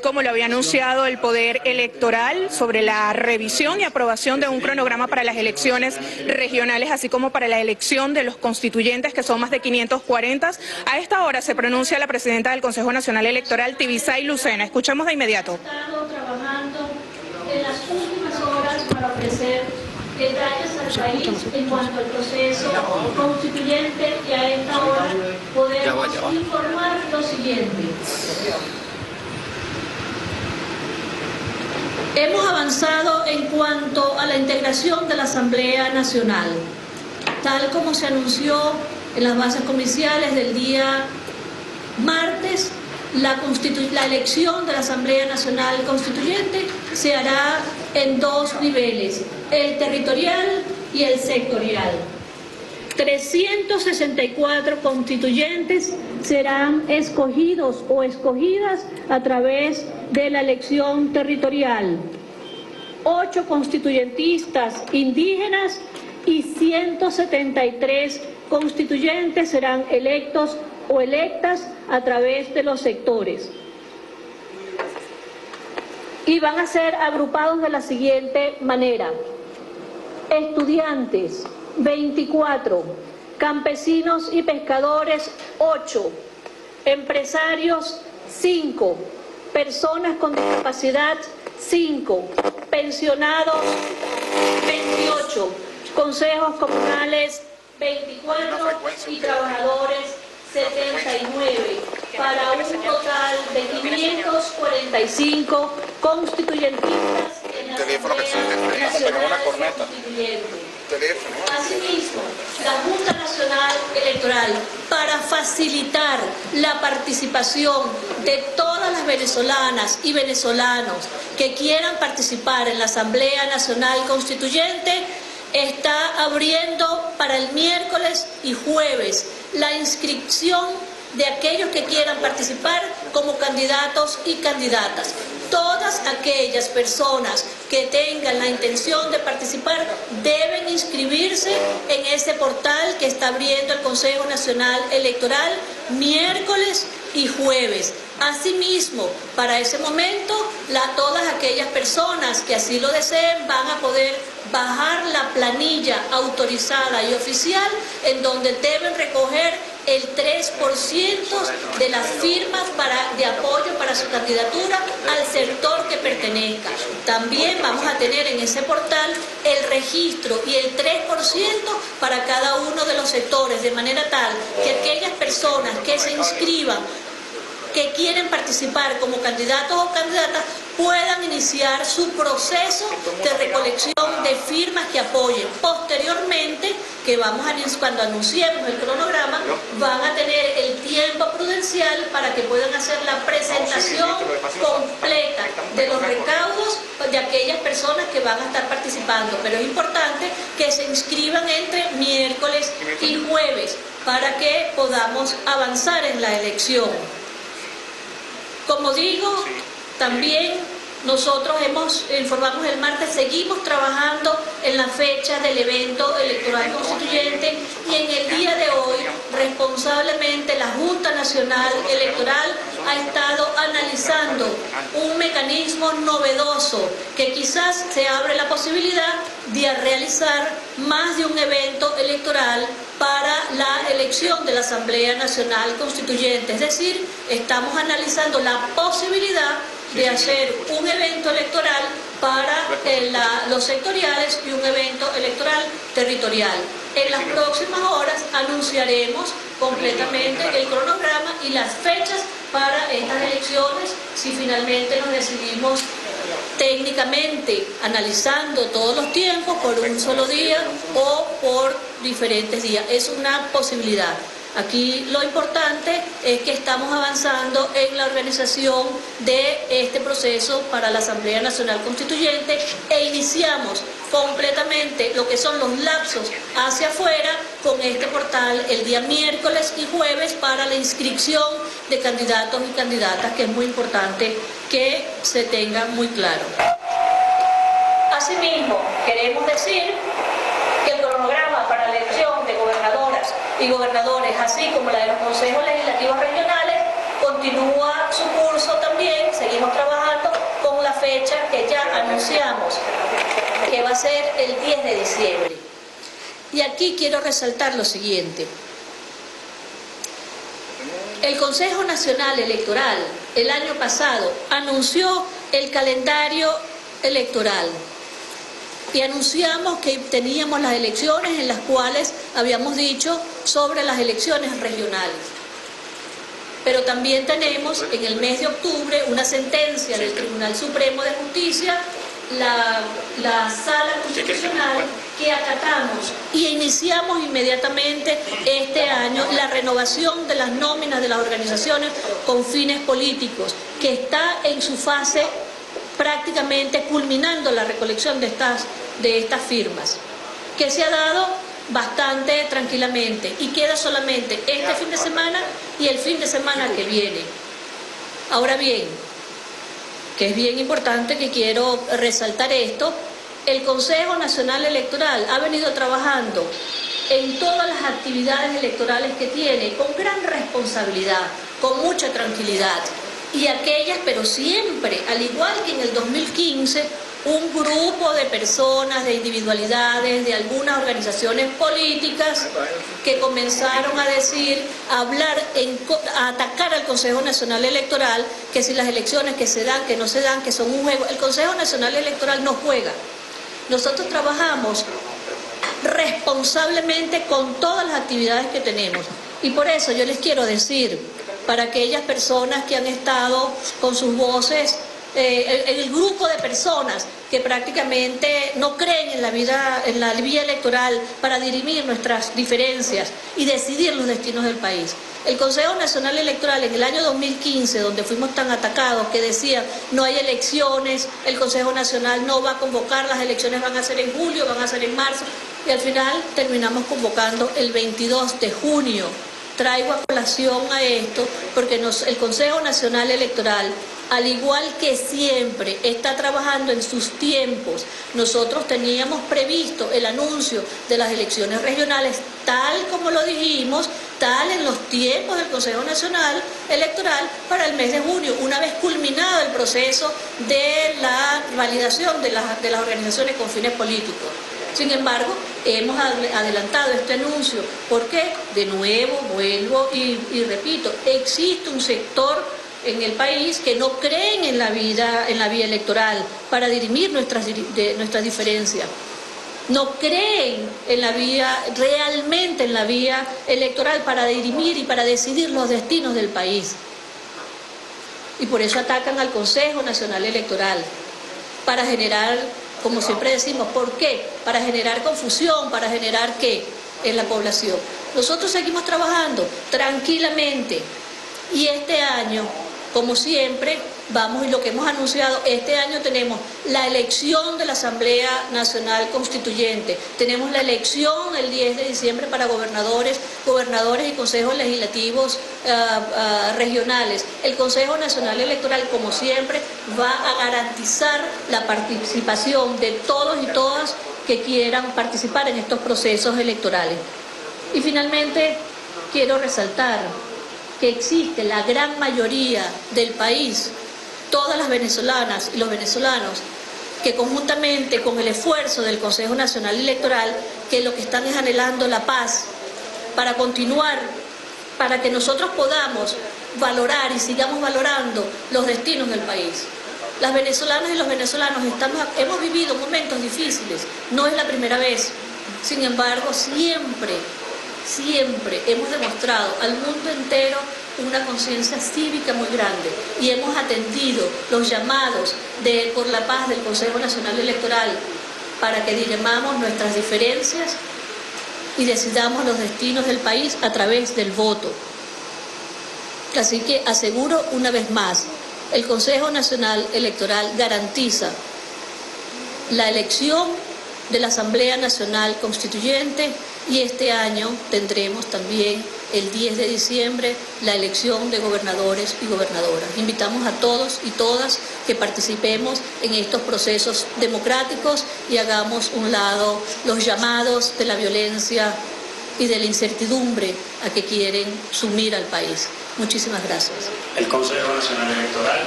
tal como lo había anunciado el Poder Electoral, sobre la revisión y aprobación de un cronograma para las elecciones regionales, así como para la elección de los constituyentes, que son más de 540. A esta hora se pronuncia la presidenta del Consejo Nacional Electoral, Tibisay Lucena. Escuchamos de inmediato. Estamos trabajando en las últimas horas para ofrecer detalles al país en cuanto al proceso constituyente, y a esta hora podemos informar lo siguiente. Hemos avanzado en cuanto a la integración de la Asamblea Nacional, tal como se anunció en las bases comiciales del día martes. La elección de la Asamblea Nacional Constituyente se hará en dos niveles, el territorial y el sectorial. 364 constituyentes serán escogidos o escogidas a través de la elección territorial, 8 constituyentistas indígenas y 173 constituyentes serán electos o electas a través de los sectores, y van a ser agrupados de la siguiente manera: estudiantes 24, campesinos y pescadores 8, empresarios 5, personas con discapacidad 5, pensionados 28, consejos comunales 24 y trabajadores 79, para un total de 545 constituyentistas en la Asamblea Nacional Constituyente. Asimismo, la Junta Nacional Electoral, para facilitar la participación de todas las venezolanas y venezolanos que quieran participar en la Asamblea Nacional Constituyente, está abriendo para el miércoles y jueves la inscripción de aquellos que quieran participar como candidatos y candidatas. Todas aquellas personas que tengan la intención de participar deben inscribirse en este portal que está abriendo el Consejo Nacional Electoral miércoles y jueves. Asimismo, para ese momento, todas aquellas personas que así lo deseen van a poder bajar la planilla autorizada y oficial, en donde deben recoger el 3% de las firmas de apoyo para su candidatura al sector que pertenezca. También vamos a tener en ese portal el registro y el 3% para cada uno de los sectores, de manera tal que aquellas personas que se inscriban, que quieren participar como candidatos o candidatas, puedan iniciar su proceso de recolección de firmas que apoyen. Posteriormente, cuando anunciemos el cronograma, van a tener el tiempo prudencial para que puedan hacer la presentación completa de los recaudos de aquellas personas que van a estar participando. Pero es importante que se inscriban entre miércoles y jueves para que podamos avanzar en la elección. Como digo, también nosotros informamos el martes, seguimos trabajando en la fecha del evento electoral constituyente, y en el día de hoy, responsablemente, la Junta Nacional Electoral ha estado analizando un mecanismo novedoso que quizás se abre la posibilidad de realizar más de un evento electoral para la elección de la Asamblea Nacional Constituyente. Es decir, estamos analizando la posibilidad de hacer un evento electoral para los sectoriales y un evento electoral territorial. En las próximas horas anunciaremos completamente el cronograma y las fechas para estas elecciones, si finalmente nos decidimos técnicamente, analizando todos los tiempos por un solo día o por diferentes días. Es una posibilidad. Aquí lo importante es que estamos avanzando en la organización de este proceso para la Asamblea Nacional Constituyente, e iniciamos completamente lo que son los lapsos hacia afuera con este portal el día miércoles y jueves para la inscripción de candidatos y candidatas, que es muy importante que se tenga muy claro. Asimismo, queremos decir que el cronograma para la elección de gobernadoras y gobernadores, así como la de los consejos legislativos regionales, continúa su curso también, seguimos trabajando. fecha que ya anunciamos, que va a ser el 10 de diciembre. Y aquí quiero resaltar lo siguiente. El Consejo Nacional Electoral el año pasado anunció el calendario electoral y anunciamos que teníamos las elecciones en las cuales habíamos dicho sobre las elecciones regionales. Pero también tenemos en el mes de octubre una sentencia del Tribunal Supremo de Justicia, la Sala Constitucional, que acatamos y iniciamos inmediatamente este año la renovación de las nóminas de las organizaciones con fines políticos, que está en su fase prácticamente culminando la recolección de estas firmas, que se ha dado bastante tranquilamente y queda solamente este fin de semana y el fin de semana que viene. Ahora bien, que es bien importante que quiero resaltar esto, el Consejo Nacional Electoral ha venido trabajando en todas las actividades electorales que tiene, con gran responsabilidad, con mucha tranquilidad. Y aquellas, pero siempre, al igual que en el 2015, un grupo de personas, de individualidades, de algunas organizaciones políticas que comenzaron a decir, a hablar, a atacar al Consejo Nacional Electoral, que si las elecciones que se dan, que no se dan, que son un juego. El Consejo Nacional Electoral no juega. Nosotros trabajamos responsablemente con todas las actividades que tenemos. Y por eso yo les quiero decir, para aquellas personas que han estado con sus voces, el grupo de personas que prácticamente no creen en la vía electoral para dirimir nuestras diferencias y decidir los destinos del país. El Consejo Nacional Electoral en el año 2015, donde fuimos tan atacados, que decía no hay elecciones, el Consejo Nacional no va a convocar, las elecciones van a ser en julio, van a ser en marzo, y al final terminamos convocando el 22 de junio. Traigo a colación a esto porque el Consejo Nacional Electoral, al igual que siempre, está trabajando en sus tiempos. Nosotros teníamos previsto el anuncio de las elecciones regionales, tal como lo dijimos, tal en los tiempos del Consejo Nacional Electoral para el mes de junio, una vez culminado el proceso de la validación de las organizaciones con fines políticos. Sin embargo, hemos adelantado este anuncio porque, de nuevo, vuelvo y repito, existe un sector en el país que no creen en la vía electoral para dirimir nuestras diferencias. No creen realmente en la vía electoral para dirimir y para decidir los destinos del país. Y por eso atacan al Consejo Nacional Electoral para generar, como siempre decimos, ¿por qué? Para generar confusión, para generar ¿qué? En la población. Nosotros seguimos trabajando tranquilamente y este año, como siempre, vamos, y lo que hemos anunciado, este año tenemos la elección de la Asamblea Nacional Constituyente, tenemos la elección el 10 de diciembre para gobernadores y consejos legislativos regionales. El Consejo Nacional Electoral, como siempre, va a garantizar la participación de todos y todas que quieran participar en estos procesos electorales. Y finalmente, quiero resaltar que existe la gran mayoría del país, todas las venezolanas y los venezolanos, que conjuntamente con el esfuerzo del Consejo Nacional Electoral, que lo que están es anhelando la paz para continuar, para que nosotros podamos valorar y sigamos valorando los destinos del país. Las venezolanas y los venezolanos hemos vivido momentos difíciles, no es la primera vez, sin embargo siempre hemos demostrado al mundo entero una conciencia cívica muy grande y hemos atendido los llamados por la paz del Consejo Nacional Electoral para que dirimamos nuestras diferencias y decidamos los destinos del país a través del voto. Así que aseguro una vez más, el Consejo Nacional Electoral garantiza la elección de la Asamblea Nacional Constituyente y este año tendremos también el 10 de diciembre la elección de gobernadores y gobernadoras. Invitamos a todos y todas que participemos en estos procesos democráticos y hagamos un lado los llamados de la violencia y de la incertidumbre a que quieren sumir al país. Muchísimas gracias. El Consejo Nacional Electoral.